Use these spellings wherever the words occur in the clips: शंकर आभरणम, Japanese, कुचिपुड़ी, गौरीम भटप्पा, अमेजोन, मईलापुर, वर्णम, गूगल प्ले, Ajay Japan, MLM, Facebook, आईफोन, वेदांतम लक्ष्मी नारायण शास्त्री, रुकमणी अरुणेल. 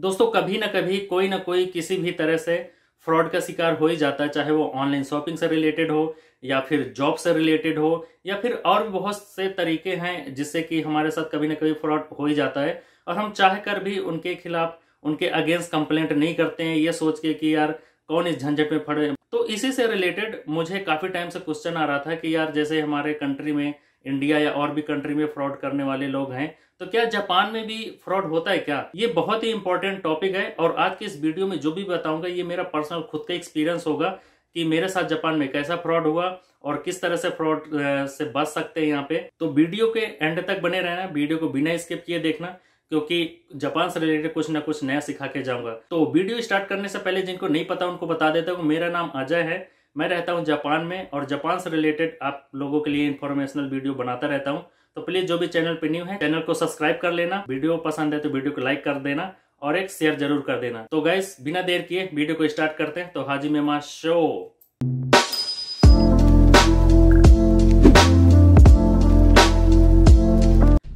दोस्तों कभी ना कभी कोई ना कोई किसी भी तरह से फ्रॉड का शिकार हो ही जाता है, चाहे वो ऑनलाइन शॉपिंग से रिलेटेड हो या फिर जॉब से रिलेटेड हो या फिर और बहुत से तरीके हैं जिससे कि हमारे साथ कभी ना कभी फ्रॉड हो ही जाता है। और हम चाह कर भी उनके खिलाफ, उनके अगेंस्ट कंप्लेंट नहीं करते हैं ये सोच के कि यार कौन इस झंझट में पड़े। तो इसी से रिलेटेड मुझे काफ़ी टाइम से क्वेश्चन आ रहा था कि यार जैसे हमारे कंट्री में, इंडिया या और भी कंट्री में फ्रॉड करने वाले लोग हैं, तो क्या जापान में भी फ्रॉड होता है क्या? ये बहुत ही इंपॉर्टेंट टॉपिक है और आज के इस वीडियो में जो भी बताऊंगा ये मेरा पर्सनल खुद का एक्सपीरियंस होगा कि मेरे साथ जापान में कैसा फ्रॉड हुआ और किस तरह से फ्रॉड से बच सकते हैं यहाँ पे। तो वीडियो के एंड तक बने रहना, वीडियो को बिना स्किप किए देखना, क्योंकि जापान से रिलेटेड कुछ ना कुछ नया सिखा के जाऊंगा। तो वीडियो स्टार्ट करने से पहले जिनको नहीं पता उनको बता देता हूँ, मेरा नाम अजय है, मैं रहता हूँ जापान में और जापान से रिलेटेड आप लोगों के लिए इन्फॉर्मेशनल वीडियो बनाता रहता हूँ। तो प्लीज जो भी चैनल पे न्यू है चैनल को सब्सक्राइब कर लेना, वीडियो पसंद है तो वीडियो को लाइक कर देना और एक शेयर जरूर कर देना। तो गाइस बिना देर किए वीडियो को स्टार्ट करते हैं। तो हाजी मेमा शो।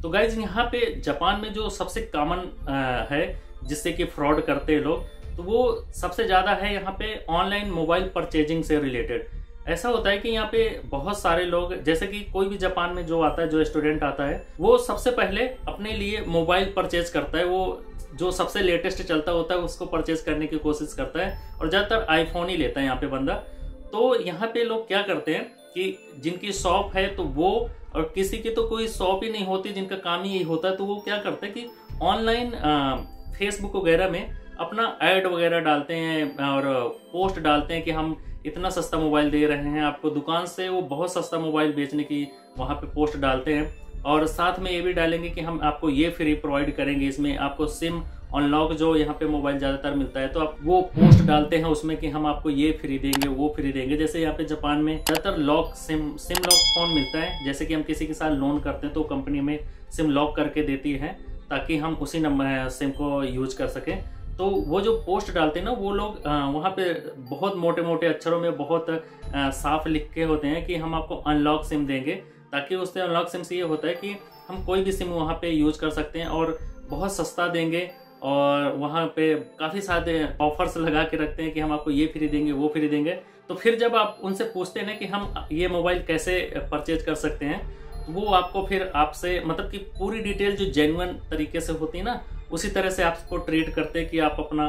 तो गाइस यहाँ पे जापान में जो सबसे कॉमन है जिससे कि फ्रॉड करते हैं लोग, तो वो सबसे ज्यादा है यहाँ पे ऑनलाइन मोबाइल परचेजिंग से रिलेटेड। ऐसा होता है कि यहाँ पे बहुत सारे लोग, जैसे कि कोई भी जापान में जो आता है, जो स्टूडेंट आता है वो सबसे पहले अपने लिए मोबाइल परचेज करता है, वो जो सबसे लेटेस्ट चलता होता है उसको परचेज करने की कोशिश करता है और ज़्यादातर आईफोन ही लेता है यहाँ पे बंदा। तो यहाँ पे लोग क्या करते हैं कि जिनकी शॉप है तो वो, और किसी की तो कोई शॉप ही नहीं होती, जिनका काम ही यही होता है, तो वो क्या करते हैं कि ऑनलाइन फेसबुक वगैरह में अपना ऐड वगैरह डालते हैं और पोस्ट डालते हैं कि हम इतना सस्ता मोबाइल दे रहे हैं आपको दुकान से, वो बहुत सस्ता मोबाइल बेचने की वहाँ पे पोस्ट डालते हैं। और साथ में ये भी डालेंगे कि हम आपको ये फ्री प्रोवाइड करेंगे, इसमें आपको सिम अनलॉक जो यहाँ पे मोबाइल ज़्यादातर मिलता है, तो आप वो पोस्ट डालते हैं उसमें कि हम आपको ये फ्री देंगे, वो फ्री देंगे। जैसे यहाँ पे जापान में ज़्यादातर लॉक सिम लॉक फ़ोन मिलता है, जैसे कि हम किसी के साथ लोन करते हैं तो कंपनी में सिम लॉक करके देती है ताकि हम उसी नंबर सिम को यूज कर सकें। तो वो जो पोस्ट डालते हैं ना वो लोग वहाँ पे बहुत मोटे मोटे अक्षरों में बहुत साफ लिख के होते हैं कि हम आपको अनलॉक सिम देंगे, ताकि उससे अनलॉक सिम से ये होता है कि हम कोई भी सिम वहाँ पे यूज कर सकते हैं और बहुत सस्ता देंगे। और वहाँ पे काफ़ी सारे ऑफर्स लगा के रखते हैं कि हम आपको ये फ्री देंगे, वो फ्री देंगे। तो फिर जब आप उनसे पूछते हैं ना कि हम ये मोबाइल कैसे परचेज कर सकते हैं, वो आपको फिर आपसे मतलब कि पूरी डिटेल जो जेन्युइन तरीके से होती है ना उसी तरह से आपको ट्रीट करते हैं कि आप अपना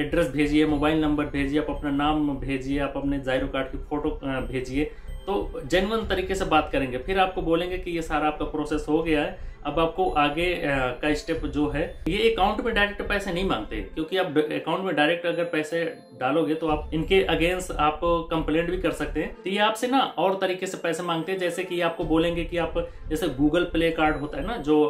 एड्रेस भेजिए, मोबाइल नंबर भेजिए, आप अपना नाम भेजिए, आप अपने जायरो कार्ड की फ़ोटो भेजिए, तो जेन्युइन तरीके से बात करेंगे। फिर आपको बोलेंगे कि ये सारा आपका प्रोसेस हो गया है, अब आपको आगे का स्टेप जो है, ये अकाउंट में डायरेक्ट पैसे नहीं मांगते, क्योंकि आप अकाउंट में डायरेक्ट अगर पैसे डालोगे तो आप इनके अगेंस्ट आप कंप्लेंट भी कर सकते हैं। तो ये आपसे ना और तरीके से पैसे मांगते हैं, जैसे कि आपको बोलेंगे कि आप, जैसे गूगल प्ले कार्ड होता है ना जो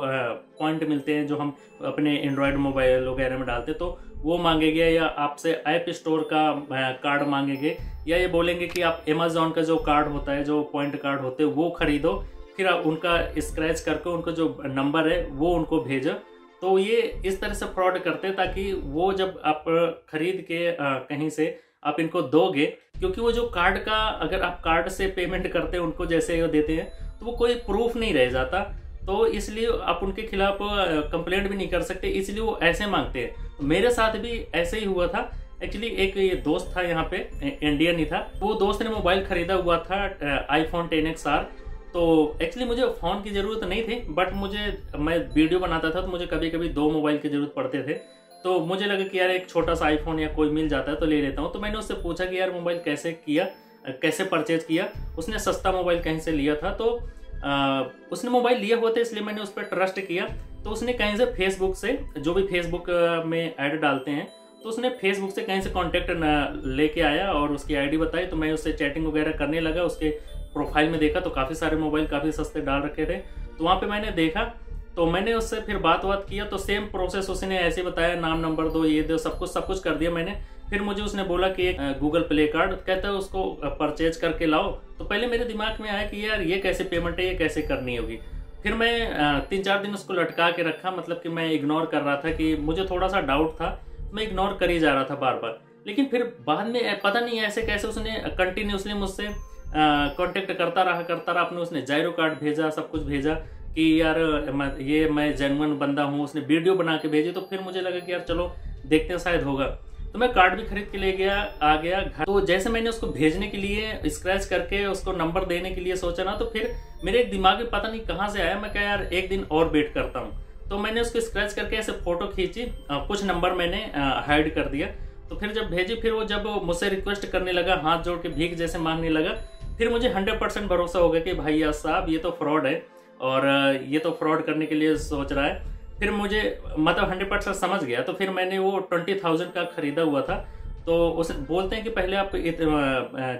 पॉइंट मिलते हैं जो हम अपने एंड्रॉयड मोबाइल वगैरह में डालते, तो वो मांगेंगे, या आपसे ऐप स्टोर का कार्ड मांगेंगे, या ये बोलेंगे कि आप अमेजोन का जो कार्ड होता है, जो पॉइंट कार्ड होते हैं वो खरीदो, फिर आप उनका स्क्रैच करके उनका जो नंबर है वो उनको भेजो। तो ये इस तरह से फ्रॉड करते हैं, ताकि वो जब आप खरीद के कहीं से आप इनको दोगे, क्योंकि वो जो कार्ड का, अगर आप कार्ड से पेमेंट करते हैं उनको जैसे वो देते हैं तो वो कोई प्रूफ नहीं रह जाता, तो इसलिए आप उनके खिलाफ कंप्लेंट भी नहीं कर सकते, इसलिए वो ऐसे मांगते हैं। मेरे साथ भी ऐसे ही हुआ था। एक्चुअली एक ये दोस्त था यहाँ पे, इंडियन ही था, वो दोस्त ने मोबाइल खरीदा हुआ था आईफोन 10XR। तो एक्चुअली मुझे फ़ोन की ज़रूरत नहीं थी, बट मैं वीडियो बनाता था तो मुझे कभी कभी दो मोबाइल की ज़रूरत पड़ते थे, तो मुझे लगा कि यार एक छोटा सा आईफोन या कोई मिल जाता है तो ले लेता हूँ। तो मैंने उससे पूछा कि यार मोबाइल कैसे परचेज किया, उसने सस्ता मोबाइल कहीं से लिया था, तो उसने मोबाइल लिए होते इसलिए मैंने उस पर ट्रस्ट किया। तो उसने कहीं से फेसबुक से, जो भी फेसबुक में ऐड डालते हैं, तो उसने फेसबुक से कहीं से कांटेक्ट लेके आया और उसकी आईडी बताई, तो मैं उससे चैटिंग वगैरह करने लगा। उसके प्रोफाइल में देखा तो काफ़ी सारे मोबाइल काफ़ी सस्ते डाल रखे थे, तो वहाँ पे मैंने देखा, तो मैंने उससे फिर बात किया, तो सेम प्रोसेस उसने ऐसे बताया, नाम नंबर दो, ये दो, सब कुछ कर दिया मैंने। फिर मुझे उसने बोला कि एक गूगल प्ले कार्ड, कहता है उसको परचेज करके लाओ। तो पहले मेरे दिमाग में आया कि यार ये कैसे पेमेंट है, ये कैसे करनी होगी। फिर मैं 3-4 दिन उसको लटका के रखा, मतलब कि मैं इग्नोर कर रहा था, कि मुझे थोड़ा सा डाउट था, मैं इग्नोर कर ही जा रहा था बार बार। लेकिन फिर बाद में पता नहीं ऐसे कैसे उसने कंटिन्यूसली मुझसे कॉन्टेक्ट करता रहा। अपने उसने जायरो कार्ड भेजा, सब कुछ भेजा, कि यार ये मैं जेन्युइन बंदा हूँ, उसने वीडियो बना के भेजी, तो फिर मुझे लगा कि यार चलो देखते हैं शायद होगा। तो मैं कार्ड भी खरीद के ले गया, आ गया घर। तो जैसे मैंने उसको भेजने के लिए स्क्रैच करके उसको नंबर देने के लिए सोचा ना, तो फिर मेरे दिमाग में पता नहीं कहाँ से आया, मैं क्या यार एक दिन और वेट करता हूँ। तो मैंने उसको स्क्रैच करके ऐसे फोटो खींची, कुछ नंबर मैंने हाइड कर दिया। तो फिर जब भेजी, फिर वो जब मुझसे रिक्वेस्ट करने लगा, हाथ जोड़ के भीख जैसे मांगने लगा, फिर मुझे 100% भरोसा हो गया कि भैया साहब ये तो फ्रॉड है और ये तो फ्रॉड करने के लिए सोच रहा है। फिर मुझे मतलब 100% समझ गया। तो फिर मैंने वो 20,000 का खरीदा हुआ था। तो उस बोलते हैं कि पहले आप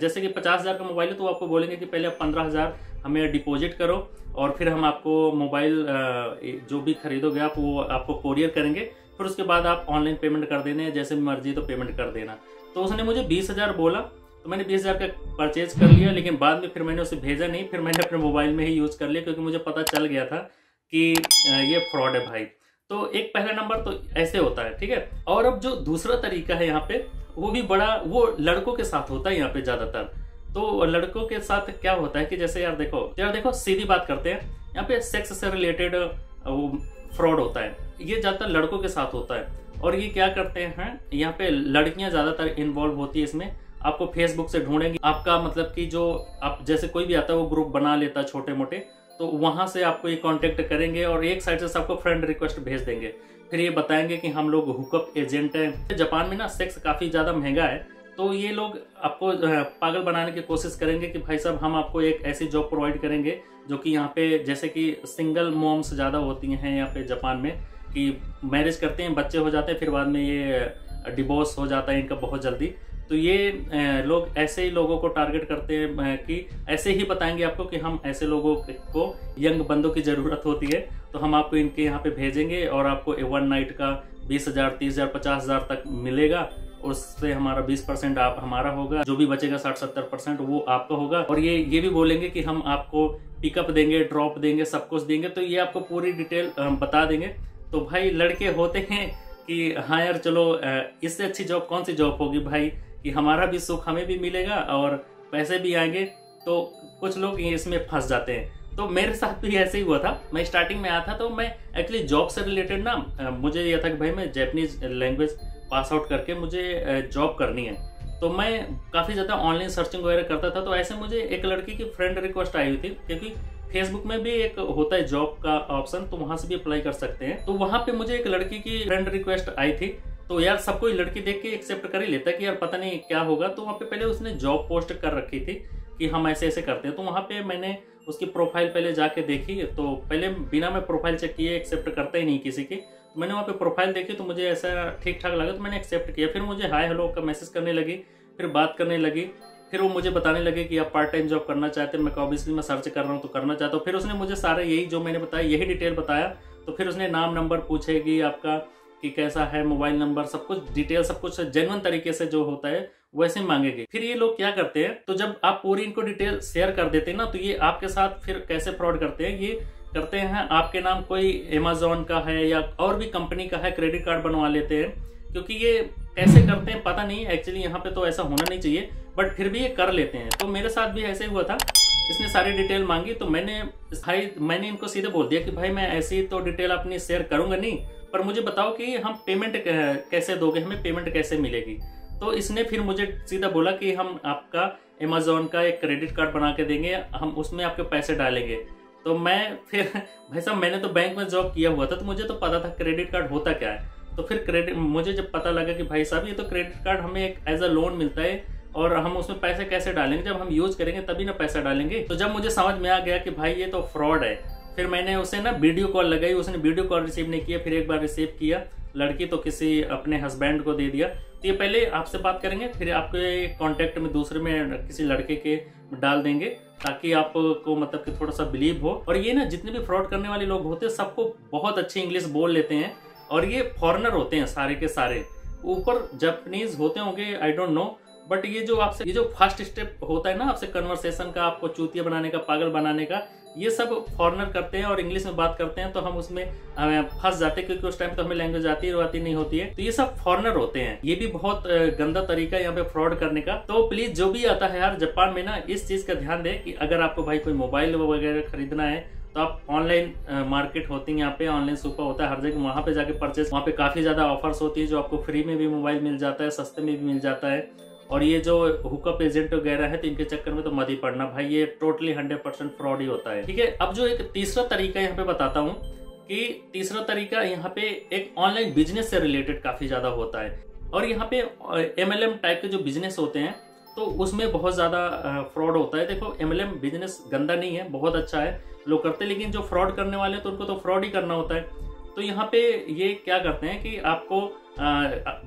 जैसे कि 50,000 का मोबाइल है तो आपको बोलेंगे कि पहले आप 15,000 हमें डिपॉजिट करो और फिर हम आपको मोबाइल जो भी खरीदोगे आप वो आपको कोरियर करेंगे, फिर उसके बाद आप ऑनलाइन पेमेंट कर देना, जैसे मर्जी तो पेमेंट कर देना। तो उसने मुझे 20,000 बोला, तो मैंने 20,000 का परचेज कर लिया। लेकिन बाद में फिर मैंने उसे भेजा नहीं, फिर मैंने अपने मोबाइल में ही यूज़ कर लिया, क्योंकि मुझे पता चल गया था कि ये फ्रॉड है भाई। तो एक पहला नंबर तो ऐसे होता है, ठीक है। और अब जो दूसरा तरीका है यहाँ पे, वो भी बड़ा, वो लड़कों के साथ होता है यहाँ पे ज़्यादातर। तो लड़कों के साथ क्या होता है कि जैसे यार देखो सीधी बात करते हैं, यहाँ पे सेक्स से रिलेटेड फ्रॉड होता है, ये ज़्यादातर लड़कों के साथ होता है। और ये क्या करते हैं, यहाँ पे लड़कियाँ ज़्यादातर इन्वॉल्व होती है इसमें। आपको फेसबुक से ढूंढेंगी, आपका मतलब कि जो आप जैसे कोई भी आता है वो ग्रुप बना लेता है छोटे मोटे, तो वहाँ से आपको ये कांटेक्ट करेंगे और एक साइड से सबको फ्रेंड रिक्वेस्ट भेज देंगे। फिर ये बताएंगे कि हम लोग हुकअप एजेंट हैं। जापान में ना सेक्स काफ़ी ज़्यादा महंगा है, तो ये लोग आपको पागल बनाने की कोशिश करेंगे कि भाई साहब हम आपको एक ऐसी जॉब प्रोवाइड करेंगे जो कि यहाँ पे जैसे कि सिंगल मॉम्स ज़्यादा होती हैं यहाँ पे जापान में, कि मैरिज करते हैं, बच्चे हो जाते हैं, फिर बाद में ये डिवोर्स हो जाता है इनका बहुत जल्दी। तो ये लोग ऐसे ही लोगों को टारगेट करते हैं कि ऐसे ही बताएंगे आपको कि हम ऐसे लोगों को, यंग बंदों की ज़रूरत होती है, तो हम आपको इनके यहाँ पे भेजेंगे और आपको वन नाइट का 20,000, 30,000, 50,000 तक मिलेगा। उससे हमारा 20% आप हमारा होगा, जो भी बचेगा 60-70% वो आपका होगा। और ये भी बोलेंगे कि हम आपको पिकअप देंगे, ड्रॉप देंगे, सब कुछ देंगे। तो ये आपको पूरी डिटेल बता देंगे। तो भाई लड़के होते हैं कि हाँ यार चलो इससे अच्छी जॉब कौन सी जॉब होगी भाई, कि हमारा भी सुख हमें भी मिलेगा और पैसे भी आएंगे। तो कुछ लोग इसमें फंस जाते हैं। तो मेरे साथ भी ऐसे ही हुआ था। मैं स्टार्टिंग में आया था, तो मैं एक्चुअली जॉब से रिलेटेड ना, मुझे यह था कि भाई मैं जैपनीज लैंग्वेज पास आउट करके मुझे जॉब करनी है। तो मैं काफ़ी ज़्यादा ऑनलाइन सर्चिंग वगैरह करता था। तो ऐसे मुझे एक लड़की की फ्रेंड रिक्वेस्ट आई हुई थी, क्योंकि फेसबुक में भी एक होता है जॉब का ऑप्शन, तो वहाँ से भी अप्लाई कर सकते हैं। तो वहाँ पे मुझे एक लड़की की फ्रेंड रिक्वेस्ट आई थी। तो यार सब कोई लड़की देख के एक्सेप्ट कर ही लेता है कि यार पता नहीं क्या होगा। तो वहाँ पे पहले उसने जॉब पोस्ट कर रखी थी कि हम ऐसे ऐसे करते हैं। तो वहाँ पे मैंने उसकी प्रोफाइल पहले जाके देखी। तो पहले बिना मैं प्रोफाइल चेक किए, एक्सेप्ट करता ही नहीं किसी की, तो मैंने वहाँ पे प्रोफाइल देखी, तो मुझे ऐसा ठीक ठाक लगा, तो मैंने एक्सेप्ट किया। फिर मुझे हाय हेलो का मैसेज करने लगी, फिर बात करने लगी। फिर वो मुझे बताने लगे कि आप पार्ट टाइम जॉब करना चाहते हैं। मैं ऑब्वियसली मैं सर्च कर रहा हूँ तो करना चाहता हूँ। फिर उसने मुझे सारे यही जो मैंने बताया यही डिटेल बताया। तो फिर उसने नाम नंबर पूछेगी आपका कि कैसा है, मोबाइल नंबर, सब कुछ डिटेल, सब कुछ जेन्युइन तरीके से जो होता है वैसे मांगेगी। फिर ये लोग क्या करते हैं, तो जब आप पूरी इनको डिटेल शेयर कर देते हैं ना, तो ये आपके साथ फिर कैसे फ्रॉड करते हैं, ये करते हैं आपके नाम कोई अमेजोन का है या और भी कंपनी का है, क्रेडिट कार्ड बनवा लेते हैं। क्योंकि ये कैसे करते हैं पता नहीं, एक्चुअली यहाँ पे तो ऐसा होना नहीं चाहिए, बट फिर भी ये कर लेते हैं। तो मेरे साथ भी ऐसे हुआ था। इसने सारी डिटेल मांगी, तो मैंने इनको सीधे बोल दिया कि भाई मैं ऐसी तो डिटेल अपनी शेयर करूँगा नहीं, पर मुझे बताओ कि हम पेमेंट कैसे दोगे, हमें पेमेंट कैसे मिलेगी। तो इसने फिर मुझे सीधा बोला कि हम आपका अमेजोन का एक क्रेडिट कार्ड बना के देंगे, हम उसमें आपके पैसे डालेंगे। तो मैं फिर भाई साहब मैंने तो बैंक में जॉब किया हुआ था, तो मुझे तो पता था क्रेडिट कार्ड होता क्या है। तो फिर मुझे जब पता लगा कि भाई साहब ये तो क्रेडिट कार्ड हमें एक एज अ लोन मिलता है और हम उसमें पैसे कैसे डालेंगे, जब हम यूज़ करेंगे तभी ना पैसा डालेंगे। तो जब मुझे समझ में आ गया कि भाई ये तो फ्रॉड है, फिर मैंने उसे ना वीडियो कॉल लगाई, उसने वीडियो कॉल रिसीव नहीं किया। फिर एक बार रिसीव किया, लड़की तो किसी अपने हस्बैंड को दे दिया। तो ये पहले आपसे बात करेंगे, फिर आपके कांटेक्ट में दूसरे में किसी लड़के के डाल देंगे, ताकि आपको मतलब कि थोड़ा सा बिलीव हो। और ये ना जितने भी फ्रॉड करने वाले लोग होते हैं, सबको बहुत अच्छी इंग्लिश बोल लेते हैं और ये फॉरेनर होते हैं सारे के सारे, ऊपर जापानीज होते होंगे आई डोंट नो। बट ये जो आपसे, ये जो फर्स्ट स्टेप होता है ना आपसे कन्वर्सेशन का, आपको चूतिया बनाने का, पागल बनाने का, ये सब फॉरेनर करते हैं और इंग्लिश में बात करते हैं। तो हम उसमें फंस जाते हैं, क्योंकि उस टाइम तो हमें लैंग्वेज आती नहीं होती है। तो ये सब फॉरेनर होते हैं। ये भी बहुत गंदा तरीका है यहाँ पे फ्रॉड करने का। तो प्लीज जो भी आता है यार जापान में ना, इस चीज का ध्यान दें कि अगर आपको भाई कोई मोबाइल वगैरह खरीदना है तो आप ऑनलाइन मार्केट होती है, यहाँ पे ऑनलाइन सुपर होता है, हर जगह वहाँ पे जाके परचेज, वहाँ पे काफ़ी ज़्यादा ऑफर्स होती है जो आपको फ्री में भी मोबाइल मिल जाता है, सस्ते में भी मिल जाता है। और ये जो हुकअप एजेंट वगैरह है तो इनके चक्कर में तो मत ही पड़ना भाई, ये टोटली 100% फ्रॉड ही होता है। ठीक है, अब जो एक तीसरा तरीका यहाँ पे बताता हूँ कि तीसरा तरीका यहाँ पे एक ऑनलाइन बिजनेस से रिलेटेड काफ़ी ज़्यादा होता है। और यहाँ पे MLM टाइप के जो बिजनेस होते हैं तो उसमें बहुत ज़्यादा फ्रॉड होता है। देखो MLM बिजनेस गंदा नहीं है, बहुत अच्छा है, लोग करते हैं, लेकिन जो फ्रॉड करने वाले हैं तो उनको तो फ्रॉड ही करना होता है। तो यहाँ पे ये क्या करते हैं कि आपको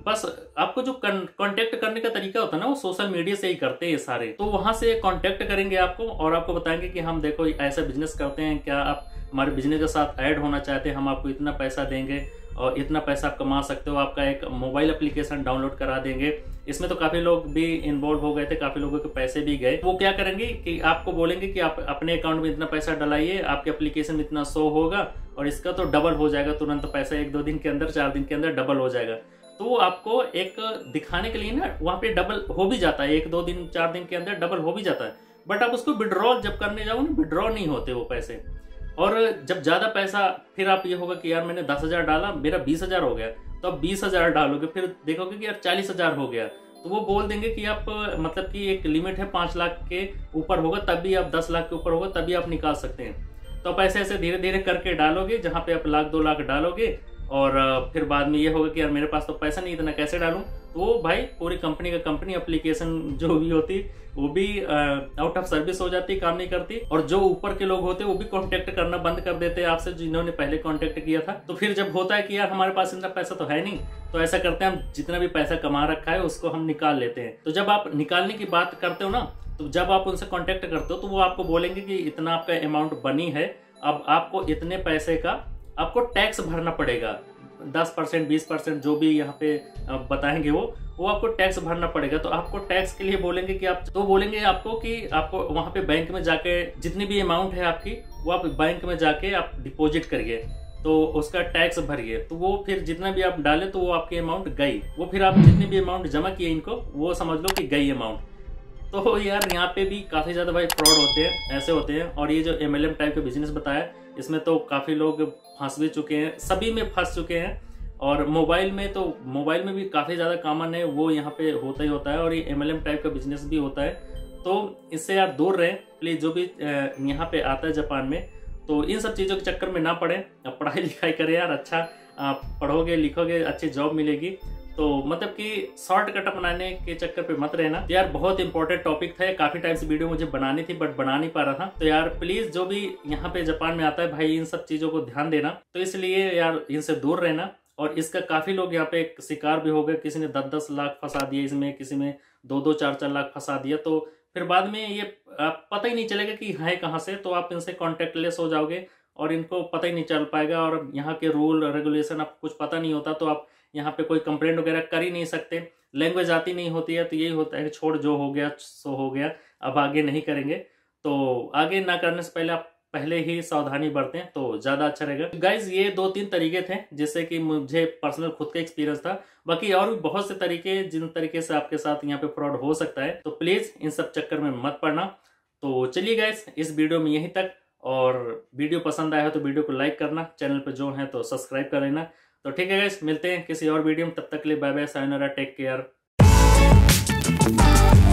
बस आपको जो कांटेक्ट करने का तरीका होता है ना, वो सोशल मीडिया से ही करते हैं ये सारे। तो वहाँ से कांटेक्ट करेंगे आपको और आपको बताएंगे कि हम देखो ऐसा बिजनेस करते हैं, क्या आप हमारे बिजनेस के साथ ऐड होना चाहते हैं, हम आपको इतना पैसा देंगे और इतना पैसा आप कमा सकते हो, आपका एक मोबाइल एप्लीकेशन डाउनलोड करा देंगे। इसमें तो काफ़ी लोग भी इन्वॉल्व हो गए थे, काफ़ी लोगों के पैसे भी गए। वो क्या करेंगे कि आपको बोलेंगे कि आप अपने अकाउंट में इतना पैसा डलाइए, आपके एप्लीकेशन में इतना शो होगा और इसका तो डबल हो जाएगा तुरंत पैसा, 1-2 दिन के अंदर, 4 दिन के अंदर डबल हो जाएगा। तो आपको एक दिखाने के लिए ना वहाँ पे डबल हो भी जाता है, 1-2 दिन 4 दिन के अंदर डबल हो भी जाता है, बट आप उसको विड्रॉल जब करने जाओ ना, विड्रॉ नहीं होते वो पैसे। और जब ज़्यादा पैसा, फिर आप ये होगा कि यार मैंने 10,000 डाला, मेरा 20,000 हो गया, तो आप 20,000 डालोगे, फिर देखोगे कि यार 40,000 हो गया। तो वो बोल देंगे कि आप मतलब कि एक लिमिट है 5 लाख के ऊपर होगा तभी आप, 10 लाख के ऊपर होगा तभी आप निकाल सकते हैं। तो आप ऐसे ऐसे धीरे धीरे करके डालोगे, जहाँ पे आप 1-2 लाख डालोगे और फिर बाद में ये होगा कि यार मेरे पास तो पैसा नहीं, इतना कैसे डालूँ। तो भाई पूरी कंपनी का कंपनी एप्लीकेशन जो भी होती वो भी आउट ऑफ सर्विस हो जाती, काम नहीं करती। और जो ऊपर के लोग होते वो भी कांटेक्ट करना बंद कर देते हैं आपसे, जिन्होंने पहले कांटेक्ट किया था। तो फिर जब होता है कि यार हमारे पास इतना पैसा तो है नहीं, तो ऐसा करते हैं हम जितना भी पैसा कमा रखा है उसको हम निकाल लेते हैं। तो जब आप निकालने की बात करते हो ना, तो जब आप उनसे कॉन्टेक्ट करते हो तो वो आपको बोलेंगे कि इतना आपका अमाउंट बनी है, अब आपको इतने पैसे का आपको टैक्स भरना पड़ेगा, 10% 20% जो भी यहाँ पे बताएंगे वो आपको टैक्स भरना पड़ेगा। तो आपको टैक्स के लिए बोलेंगे कि आप, तो बोलेंगे आपको कि आपको वहाँ पे बैंक में जाके जितनी भी अमाउंट है आपकी वो आप बैंक में जाके आप डिपॉजिट करिए, तो उसका टैक्स भरिए। तो वो फिर जितना भी आप डालें तो वो आपकी अमाउंट गई, वो फिर आप जितनी भी अमाउंट जमा किए इनको वो समझ लो कि गई अमाउंट। तो यार यहाँ पे भी काफ़ी ज़्यादा भाई फ्रॉड होते हैं, ऐसे होते हैं। और ये जो MLM टाइप के बिजनेस बताया, इसमें तो काफ़ी लोग फंस भी चुके हैं, सभी में फंस चुके हैं। और मोबाइल में तो मोबाइल में भी काफ़ी ज़्यादा कॉमन है, वो यहाँ पे होता ही होता है। और ये MLM टाइप का बिजनेस भी होता है, तो इससे यार दूर रहें प्लीज़। जो भी यहाँ पे आता है जापान में, तो इन सब चीज़ों के चक्कर में ना पड़ें। पढ़ाई लिखाई करें यार, अच्छा पढ़ोगे लिखोगे अच्छी जॉब मिलेगी। तो मतलब कि शॉर्टकट अपनाने के चक्कर पे मत रहना। तो यार बहुत इंपॉर्टेंट टॉपिक था, काफ़ी टाइम से वीडियो मुझे बनानी थी बट बना नहीं पा रहा था। तो यार प्लीज़ जो भी यहाँ पे जापान में आता है भाई, इन सब चीज़ों को ध्यान देना। तो इसलिए यार इनसे दूर रहना। और इसका काफ़ी लोग यहाँ पे शिकार भी हो गए, किसी ने 10-10 लाख फंसा दिया इसमें, किसी में 2-2 4-4 लाख फंसा दिया। तो फिर बाद में ये पता ही नहीं चलेगा कि है कहाँ से, तो आप इनसे कॉन्टेक्टलेस हो जाओगे और इनको पता ही नहीं चल पाएगा। और यहाँ के रूल रेगुलेशन आपको कुछ पता नहीं होता, तो आप यहाँ पे कोई कंप्लेंट वगैरह कर ही नहीं सकते, लैंग्वेज आती नहीं होती है। तो यही होता है कि छोड़ जो हो गया सो हो गया, अब आगे नहीं करेंगे। तो आगे ना करने से पहले आप पहले ही सावधानी बरतें तो ज़्यादा अच्छा रहेगा। गाइज ये 2-3 तरीके थे जिससे कि मुझे पर्सनल खुद का एक्सपीरियंस था, बाकी और भी बहुत से तरीके जिन तरीके से आपके साथ यहाँ पे फ्रॉड हो सकता है। तो प्लीज़ इन सब चक्कर में मत पड़ना। तो चलिए गाइज इस वीडियो में यहीं तक, और वीडियो पसंद आया हो तो वीडियो को लाइक करना, चैनल पर जो है तो सब्सक्राइब कर लेना। तो ठीक है गाइस, मिलते हैं किसी और वीडियो में, तब तक के लिए bye bye, sayonara, take care.